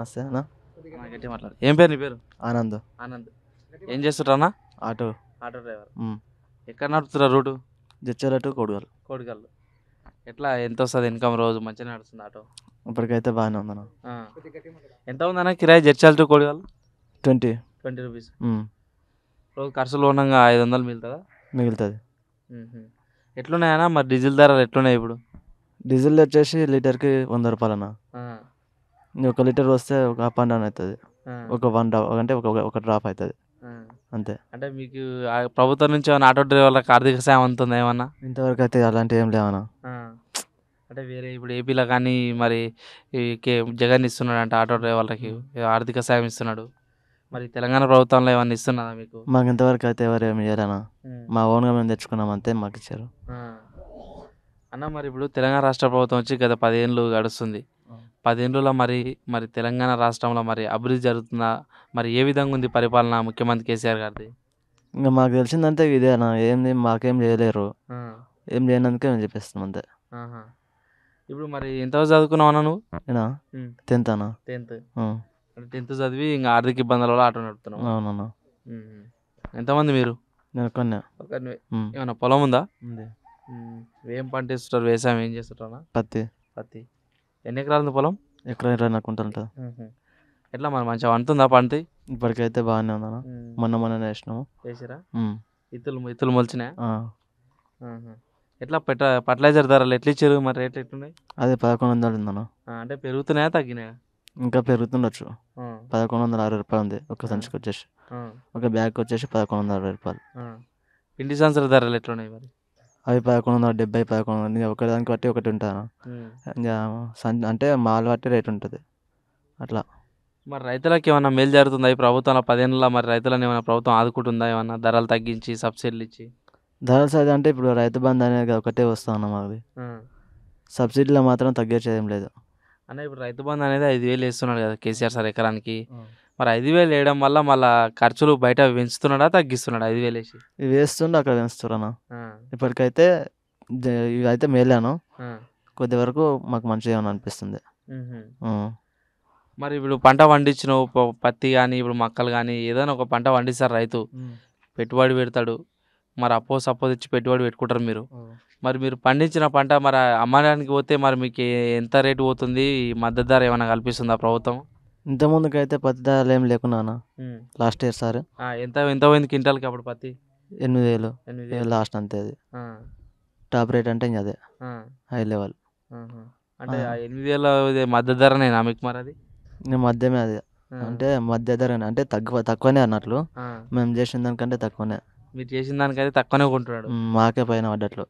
నమస్తే అన్న. గట్టి మాట్లాడు. ఏం పేరు నీ పేరు? ఆనంద్. ఆనంద్ ఏం చేస్తుంటా అన్న? ఆటో. Auto driver. ఎక్కడ నడుపుతున్నా? Route జచ్చాల to కోడిగల్. కోడిగల్ ఎట్లా ఎంత వస్తుంది ఇన్కమ్ రోజు? మంచిగా నడుస్తుంది ఆటో ఇప్పటికైతే బాగానే ఉందన్న. ఎంత ఉందన్న కిరాయి జచ్చాల టు కోడిగల్? 20 రూపీస్. రోజు ఖర్చులు ఉండగా 500 మిగులుతుందా? మిగులుతుంది. ఎట్లున్నాయన్నా మరి డీజిల్ ధరలు ఎట్లున్నాయి ఇప్పుడు? డీజిల్ వచ్చేసి లీటర్కి 100 రూపాయలు అన్న. ఒక లీటర్ వస్తే ఒక అప్ అండ్ డౌన్ అవుతుంది, ఒక వన్ డ్రాప్ అంటే ఒక డ్రాప్ అవుతుంది అంతే. అంటే మీకు ప్రభుత్వం నుంచి ఏమైనా ఆటో డ్రైవర్లకు ఆర్థిక సాయం అందుతుంది ఏమన్నా? ఇంతవరకు అయితే అలాంటివి ఏం లేవన్నా. అంటే వేరే ఇప్పుడు ఏపీలో కానీ మరి జగన్ ఇస్తున్నాడు అంటే ఆటో డ్రైవర్లకి ఆర్థిక సాయం ఇస్తున్నాడు, మరి తెలంగాణ ప్రభుత్వంలో ఏమన్నా ఇస్తున్నారా మీకు? మాకు ఇంతవరకు అయితే ఎవరు ఏమి ఇయ్యారన్నా, మా ఓన్గా మేము తెచ్చుకున్నాం అంతే, మాకు ఇచ్చారు అన్న. మరి ఇప్పుడు తెలంగాణ రాష్ట్ర ప్రభుత్వం వచ్చి గత 10 ఏళ్ళు గడుస్తుంది. 10 ఏళ్ళలో మరి తెలంగాణ రాష్ట్రంలో మరి అభివృద్ధి జరుగుతుందా? మరి ఏ విధంగా ఉంది పరిపాలన ముఖ్యమంత్రి కేసీఆర్ గారిది? ఇంకా మాకు తెలిసిందంటే ఇదే అన్న, ఏంది మాకేం చేయలేరు, ఏం చేయనందుకే మేము చెప్పేస్తున్నాం అంతే. ఇప్పుడు మరి ఎంత చదువుకున్నావు అన్న నువ్వు? నేను 10th అన్న. 10th చదివి ఇంకా ఆర్థిక ఇబ్బందుల వల్ల ఆటో నడుపుతున్నావు? అవునన్నా. ఎంతమంది మీరు? నేను కొన్ని. ఏమన్నా పొలం ఉందా? ఏం పంట వేస్తుంటారు? వ్యవసాయం ఏం చేస్తుంటారా? పత్తి. పత్తి ఎన్ని ఎకరాలు పొలం? 120 కుంటలు. ఎట్లా మరి మంచిగా వండుతుందా పంట? ఇప్పటికైతే బాగానే ఉందా. మొన్న వేసినాము. వేసారా? ఇత్తులు మొలిచినాయి. ఎట్లా ఫర్టిలైజర్ ధరలు ఎట్లా ఇచ్చారు మరి? రేట్ ఎట్లున్నాయి? అదే 1100 ఉందన్నా. అంటే పెరుగుతున్నాయా తగ్గినాయా? ఇంకా పెరుగుతుండొచ్చు. 1160 రూపాయలు ఉంది ఒక సంచికి వచ్చేసి, ఒక బ్యాగ్ వచ్చేసి 1160 రూపాయలు. పిండి సంచుల ధరలు ఎట్లున్నాయి మరి? అవి 1170, 1100 ఒకదానికి బట్టి ఒకటి ఉంటాను. ఇంకా అంటే మాల్ బట్టి రేట్ ఉంటుంది అట్లా. మరి రైతులకు ఏమన్నా మేలు జరుగుతుందా ఈ ప్రభుత్వంలో 10 ఏళ్ళ? మరి రైతులను ఏమైనా ప్రభుత్వం ఆదుకుంటుందా ఏమన్నా ధరలు తగ్గించి సబ్సిడీలు ఇచ్చి? ధరలు సరే అంటే ఇప్పుడు రైతు బంధు అనేది ఒకటే వస్తాను మాది, సబ్సిడీలో మాత్రం తగ్గేసేదేం లేదు అన్న. ఇప్పుడు రైతు బంధు అనేది 5,000 వేస్తున్నాడు కదా కేసీఆర్ సార్ ఎకరానికి, మరి 5,000 వేయడం వల్ల మళ్ళీ ఖర్చులు బయట పెంచుతున్నాడా తగ్గిస్తున్నాడా? 5,000 వేసి ఇవి వేస్తుండే అక్కడ పెంచుతున్నా. ఇప్పటికైతే ఇవి అయితే మేలాను, కొద్ది వరకు మాకు మంచిగా ఏమైనా అనిపిస్తుంది. మరి ఇప్పుడు పంట పండించిన పత్తి కానీ ఇప్పుడు మొక్కలు కానీ ఏదైనా ఒక పంట పండిస్తారు రైతు, పెట్టుబడి పెడతాడు, మరి అపోజ్ ఇచ్చి పెట్టుబడి పెట్టుకుంటారు మీరు. మరి మీరు పండించిన పంట మరి అమ్మడానికి పోతే మరి మీకు ఎంత రేటు పోతుంది? మద్దతు ధర ఏమైనా కల్పిస్తుందా ప్రభుత్వం? ఇంతకుముందుకైతే పత్తి ధరలు ఏం లేకున్నా లాస్ట్ ఇయర్ సార్. ఎంత పోయింది క్వింటాల్కి అప్పుడు పత్తి? 8,000 లాస్ట్ అంతే. అది టాప్ రేట్ అంటే ఇంకా అదే హై లెవెల్. అంటే 8,000 మధ్య ధరనేనా మీకు? మరి అది మధ్యమే, అది అంటే మధ్య ధరనే, అంటే తక్కువనే అన్నట్లు. మేము చేసిన దానికంటే తక్కువనే. మీరు చేసిన దానికైతే తక్కువనే కొంటున్నాడు, మాకే పైన పడ్డట్లు.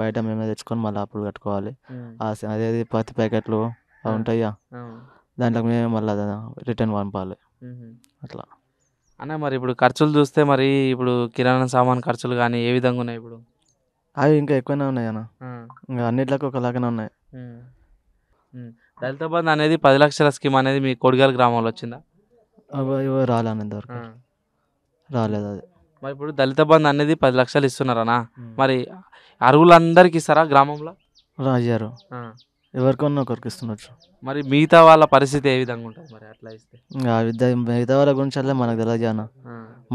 బయట మేమే తెచ్చుకొని మళ్ళీ అప్పుడు కట్టుకోవాలి. అదేది పత్తి ప్యాకెట్లు అవి ఉంటాయా, దాంట్లో మేమే మళ్ళీ రిటర్న్ పంపాలి అట్లా అన్న. మరి ఇప్పుడు ఖర్చులు చూస్తే మరి ఇప్పుడు కిరాణా సామాన్ ఖర్చులు కానీ ఏ విధంగా ఉన్నాయి ఇప్పుడు? అవి ఇంకా ఎక్కువనే ఉన్నాయి అన్న, ఇంకా అన్నిట్లకు ఒకలాగానే ఉన్నాయి. దళిత బంధు అనేది 10 లక్షల స్కీమ్ అనేది మీ కొడిగల్ గ్రామంలో వచ్చిందా? రాలేనంతవరకు రాలేదు అది. మరి ఇప్పుడు దళిత బంధు అనేది 10 లక్షలు ఇస్తున్నారనా, మరి అరువులందరికీ ఇస్తారా గ్రామంలో? రాజారు ఎవరికన్నా ఒకరికి ఇస్తున్నారు. మరి మిగతా వాళ్ళ పరిస్థితి ఏ విధంగా ఉంటుంది మరి అట్లా ఇస్తే? మిగతా వాళ్ళ గురించి అలా మనకు తెలియజేయనా,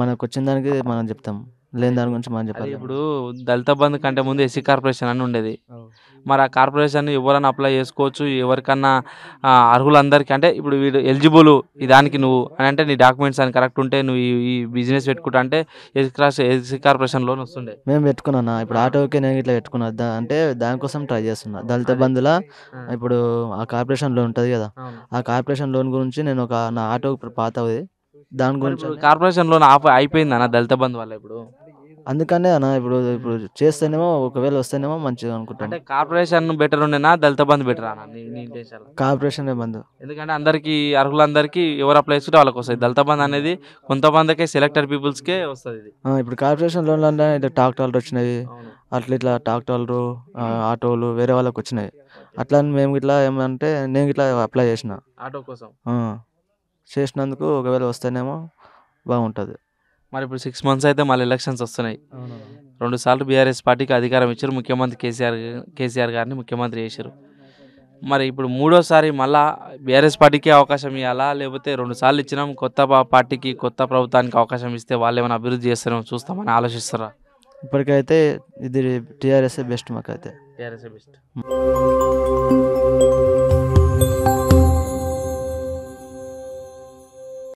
మనకు వచ్చిన దానికి మనం చెప్తాం, లేని దాని గురించి మనం చెప్పాలి. ఇప్పుడు దళిత బంధు కంటే ముందు ఎస్సీ కార్పొరేషన్ అని ఉండేది, మరి ఆ కార్పొరేషన్ ఎవరైనా అప్లై చేసుకోవచ్చు, ఎవరికన్నా అర్హులందరికీ. అంటే ఇప్పుడు వీడు ఎలిజిబుల్ దానికి నువ్వు అని అంటే నీ డాక్యుమెంట్స్ అని కరెక్ట్ ఉంటే నువ్వు ఈ బిజినెస్ పెట్టుకుంటా అంటే ఎస్సీ కార్పొరేషన్ లోన్ వస్తుండే. మేము పెట్టుకున్నా ఇప్పుడు ఆటోకి నేను ఇట్లా పెట్టుకున్నా అంటే దానికోసం ట్రై చేస్తున్నా. దళిత బంధుల ఇప్పుడు ఆ కార్పొరేషన్ లోన్ ఉంటుంది కదా, ఆ కార్పొరేషన్ లోన్ గురించి నేను ఒక నా ఆటో పాతది దాని గురించి. కార్పొరేషన్ లోన్ అయిపోయింది అన్న దళిత బంధు వల్ల ఇప్పుడు, అందుకనే అన్న ఇప్పుడు చేస్తేనేమో ఒకవేళ వస్తేనేమో మంచిగా అనుకుంటా. అంటే కార్పొరేషన్ బెటర్ ఉండేనా దళిత బంధు బెటర్ అన్న? కార్పొరేషన్ బంధు, ఎందుకంటే అందరికి అర్హులందరికీ ఎవరు అప్లై చేసుకుంటే వాళ్ళకి వస్తుంది. దళిత బంధు అనేది కొంతమందికే సెలెక్టెడ్ పీపుల్స్కే వస్తుంది. ఇప్పుడు కార్పొరేషన్ లోన్ ఇట్లా ట్రాక్టర్లు వచ్చినాయి, అట్లా ఇట్లా ట్రాక్టర్లు ఆటోలు వేరే వాళ్ళకి వచ్చినాయి. అట్లా మేము ఇట్లా ఏమంటే నేను ఇట్లా అప్లై చేసిన ఆటో కోసం, చేసినందుకు ఒకవేళ వస్తేనేమో బాగుంటుంది. మరి ఇప్పుడు 6 మంత్స్ అయితే మళ్ళీ ఎలక్షన్స్ వస్తున్నాయి. 2 సార్లు బీఆర్ఎస్ పార్టీకి అధికారం ఇచ్చారు, ముఖ్యమంత్రి కేసీఆర్ గారిని ముఖ్యమంత్రి చేశారు. మరి ఇప్పుడు మూడోసారి మళ్ళా బీఆర్ఎస్ పార్టీకే అవకాశం ఇవ్వాలా, లేకపోతే 2 సార్లు ఇచ్చినాం కొత్త పార్టీకి కొత్త ప్రభుత్వానికి అవకాశం ఇస్తే వాళ్ళు ఏమైనా అభివృద్ధి చేస్తారో చూస్తామని ఆలోచిస్తారా? ఇప్పటికైతే ఇది టీఆర్ఎస్ఏ బెస్ట్, మాకైతే టీఆర్ఎస్ఏ బెస్ట్.